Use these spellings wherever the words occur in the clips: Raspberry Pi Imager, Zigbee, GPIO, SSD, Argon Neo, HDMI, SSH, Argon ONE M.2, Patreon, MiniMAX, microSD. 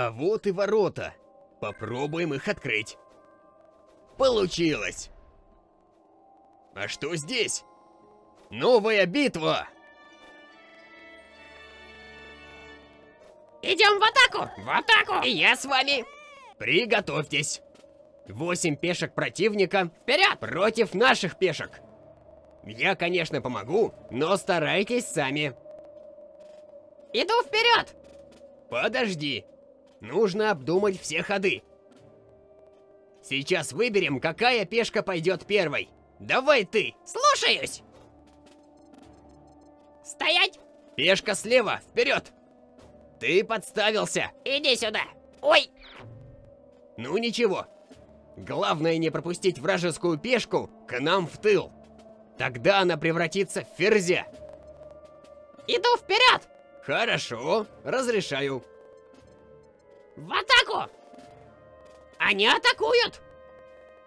А вот и ворота. Попробуем их открыть. Получилось. А что здесь? Новая битва. Идем в атаку! В атаку! И я с вами. Приготовьтесь. 8 пешек противника вперед против наших пешек. Я, конечно, помогу, но старайтесь сами. Иду вперед. Подожди. Нужно обдумать все ходы. Сейчас выберем, какая пешка пойдет первой. Давай ты. Слушаюсь. Стоять. Пешка слева, вперед. Ты подставился. Иди сюда. Ой. Ну ничего. Главное не пропустить вражескую пешку к нам в тыл. Тогда она превратится в ферзя. Иду вперед. Хорошо, разрешаю. В атаку! Они атакуют!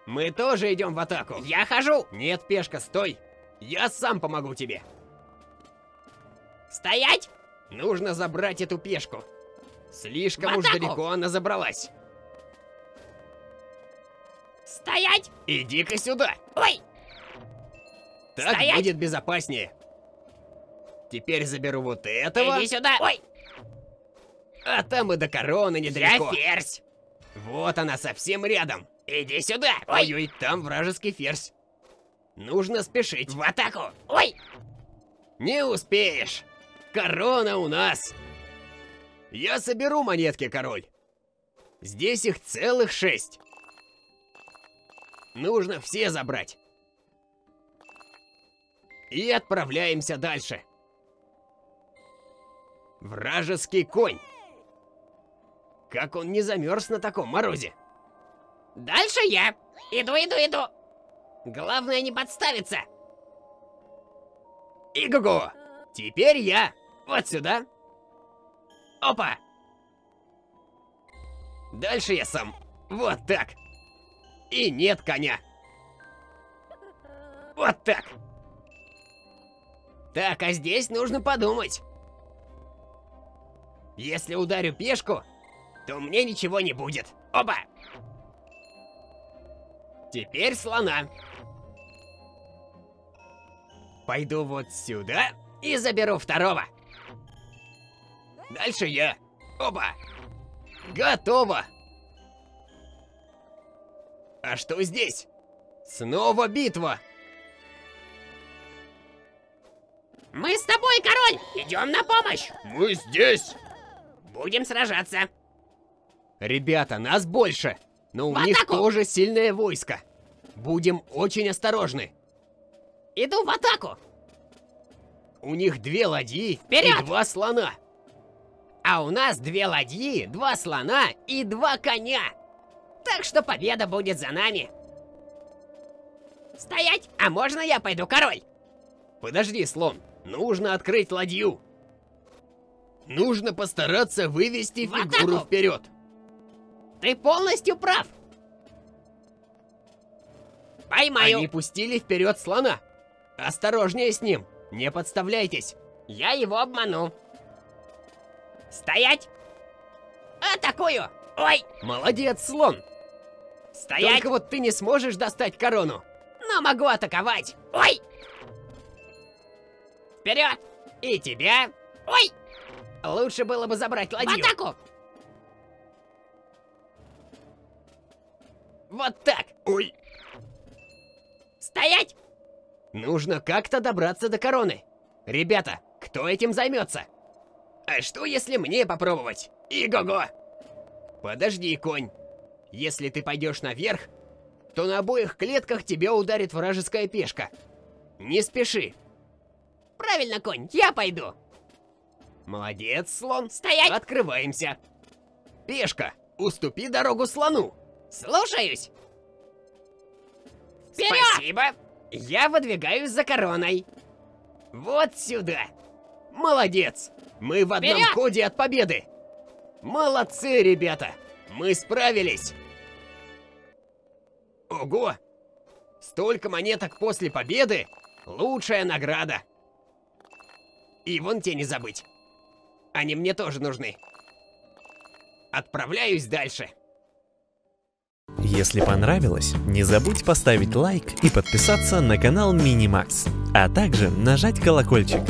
Мы тоже идем в атаку. Я хожу! Нет, пешка, стой! Я сам помогу тебе. Стоять! Нужно забрать эту пешку. Слишком уж далеко она забралась. Стоять! Иди-ка сюда! Ой! Так стоять! Будет безопаснее. Теперь заберу вот этого. Иди сюда! Ой! А там и до короны недалеко. Я ферзь! Вот она совсем рядом. Иди сюда! Ой! Ой, там вражеский ферзь. Нужно спешить. В атаку! Ой! Не успеешь! Корона у нас! Я соберу монетки, король. Здесь их целых 6. Нужно все забрать. И отправляемся дальше. Вражеский конь. Как он не замерз на таком морозе? Дальше я. Иду. Главное не подставиться. Иго-го. Теперь я. Вот сюда. Опа. Дальше я сам. Вот так. И нет коня. Вот так. Так, а здесь нужно подумать. Если ударю пешку, то мне ничего не будет. Опа! Теперь слона. Пойду вот сюда и заберу второго. Дальше я. Опа! Готово! А что здесь? Снова битва! Мы с тобой, король! Идем на помощь! Мы здесь! Будем сражаться! Ребята, нас больше, но у них тоже сильное войско. Будем очень осторожны. Иду в атаку. У них 2 ладьи и 2 слона. А у нас 2 ладьи, 2 слона и 2 коня. Так что победа будет за нами. Стоять! А можно я пойду, король? Подожди, слон. Нужно открыть ладью. Нужно постараться вывести фигуру вперед. Ты полностью прав. Поймаю. Они пустили вперед слона. Осторожнее с ним. Не подставляйтесь. Я его обману. Стоять. Атакую. Ой. Молодец, слон. Стоять. Только вот ты не сможешь достать корону. Но могу атаковать. Ой. Вперед. И тебя. Ой. Лучше было бы забрать ладью. В атаку. Вот так! Ой! Стоять! Нужно как-то добраться до короны. Ребята, кто этим займется? А что, если мне попробовать? Иго-го! Подожди, конь. Если ты пойдешь наверх, то на обоих клетках тебя ударит вражеская пешка. Не спеши. Правильно, конь, я пойду. Молодец, слон. Стоять! Открываемся. Пешка, уступи дорогу слону. Слушаюсь! Вперед! Спасибо! Я выдвигаюсь за короной. Вот сюда! Молодец! Мы в одном ходе от победы! Молодцы, ребята! Мы справились! Ого! Столько монеток после победы! Лучшая награда! И вон те не забыть. Они мне тоже нужны. Отправляюсь дальше. Если понравилось, не забудь поставить лайк и подписаться на канал MiniMAX, а также нажать колокольчик.